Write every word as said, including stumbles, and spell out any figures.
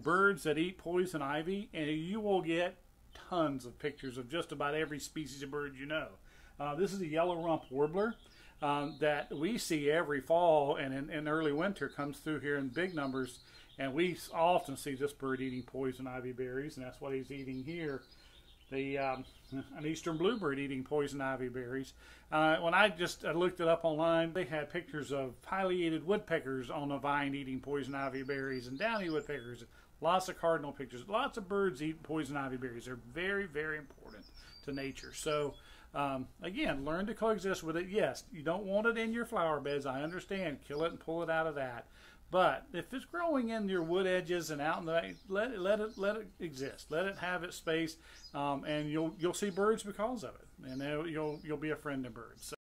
birds that eat poison ivy, and you will get tons of pictures of just about every species of bird you know. Uh, this is a yellow rump warbler um, that we see every fall, and in, in early winter comes through here in big numbers, and we often see this bird eating poison ivy berries, and that's what he's eating here. The um, an eastern bluebird eating poison ivy berries. Uh, when I just I looked it up online, they had pictures of pileated woodpeckers on a vine eating poison ivy berries, and downy woodpeckers. Lots of cardinal pictures. Lots of birds eat poison ivy berries. They're very, very important to nature. So, um, again, learn to coexist with it. Yes, you don't want it in your flower beds. I understand. Kill it and pull it out of that. But if it's growing in your wood edges and out in the let it let it let it exist. Let it have its space, um, and you'll you'll see birds because of it, and you'll you'll be a friend to birds. So